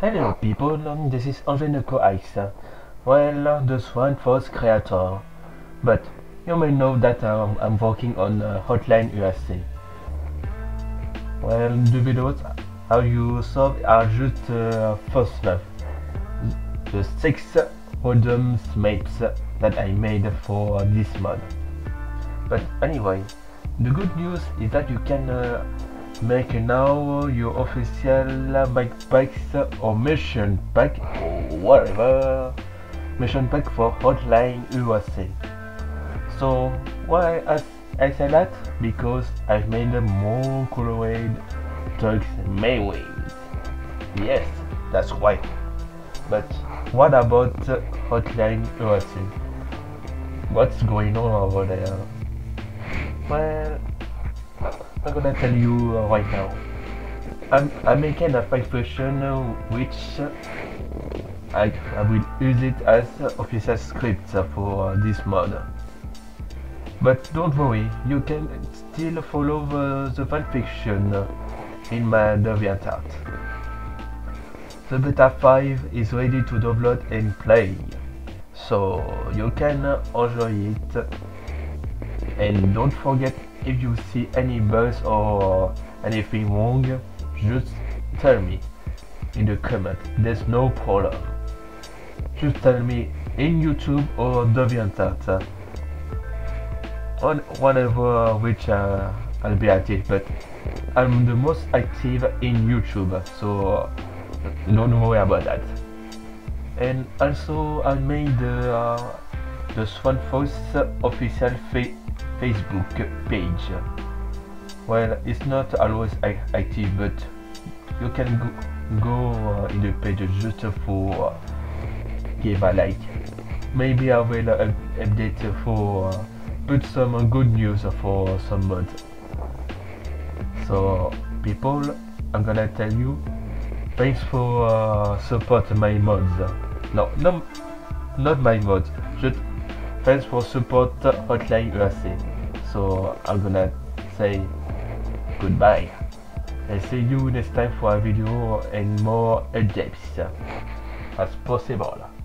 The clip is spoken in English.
Hello people, this is Angelico Ice, well, the Swan Fox creator, but you may know that I'm working on Hotline USA. Well, the videos how you solve are just first love, the 6 random maps that I made for this mod. But anyway, the good news is that you can make now your official backpacks or mission pack or whatever mission pack for Hotline USA. So why I say that? Because I've made more colored trucks mayways. Yes, that's why. But what about Hotline USA? What's going on over there? Well, I'm gonna tell you right now. I'm making a pack version which I will use it as official script for this mod. But don't worry, you can still follow the fanfiction in my DeviantArt. The beta 5 is ready to download and play, so you can enjoy it. And don't forget, if you see any bugs or anything wrong, just tell me in the comment, there's no problem. Just tell me in YouTube or DeviantArt, on whatever which I'll be active, but I'm the most active in YouTube, so don't worry about that. And also I made the Swan Fox official Facebook page. Well, it's not always active, but you can go in the page just for give a like. Maybe I will update for put some good news for some months. So people, I'm gonna tell you, thanks for support my mods. No, not my mods. Just thanks for support Hotline USA. So I'm gonna say goodbye. I see you next time for a video and more updates as possible.